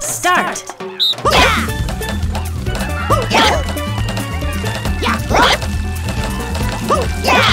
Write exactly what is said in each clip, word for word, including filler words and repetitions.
Start! Go! Yeah! Yeah! Yeah! Yeah!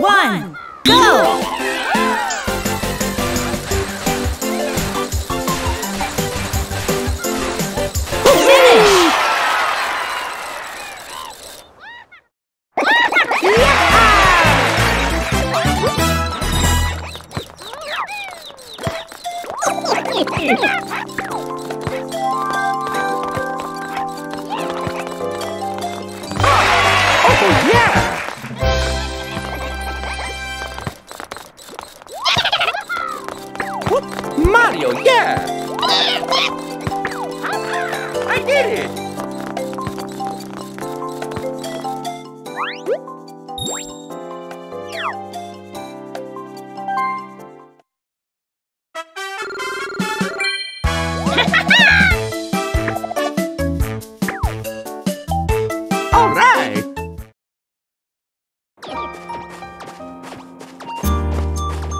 one, go! Mario, yeah!